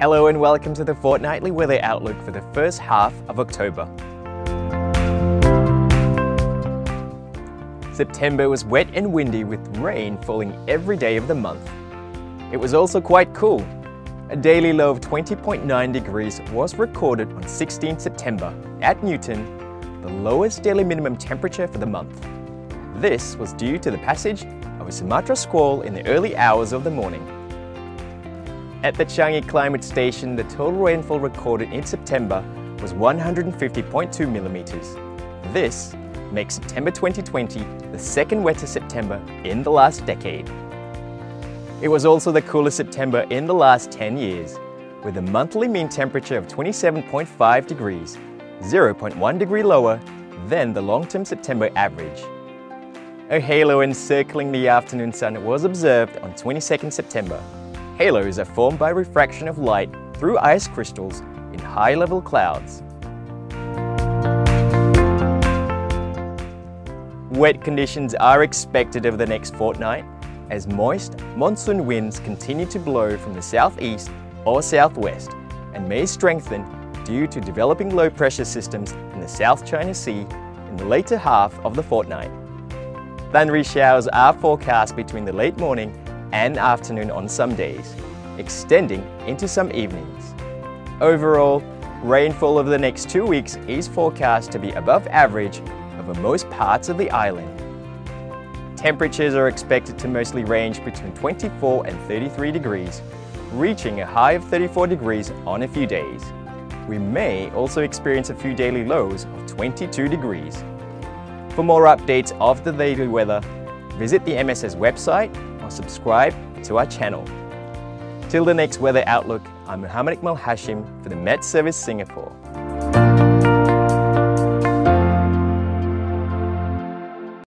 Hello and welcome to the fortnightly weather outlook for the first half of October. September was wet and windy with rain falling every day of the month. It was also quite cool. A daily low of 20.9 degrees was recorded on 16 September at Newton, the lowest daily minimum temperature for the month. This was due to the passage of a Sumatra squall in the early hours of the morning. At the Changi Climate Station, the total rainfall recorded in September was 150.2 millimeters. This makes September 2020 the second wettest September in the last decade. It was also the coolest September in the last 10 years, with a monthly mean temperature of 27.5 degrees, 0.1 degree lower than the long-term September average. A halo encircling the afternoon sun was observed on 22 September. Halos are formed by refraction of light through ice crystals in high-level clouds. Wet conditions are expected over the next fortnight as moist monsoon winds continue to blow from the southeast or southwest and may strengthen due to developing low-pressure systems in the South China Sea in the later half of the fortnight. Thundery showers are forecast between the late morning and afternoon on some days, extending into some evenings. Overall, rainfall over the next 2 weeks is forecast to be above average over most parts of the island. Temperatures are expected to mostly range between 24 and 33 degrees, reaching a high of 34 degrees on a few days. We may also experience a few daily lows of 22 degrees. For more updates of the daily weather, visit the MSS website or subscribe to our channel. Till the next weather outlook, I'm Muhammad Ikmal Hashim for the Met Service Singapore.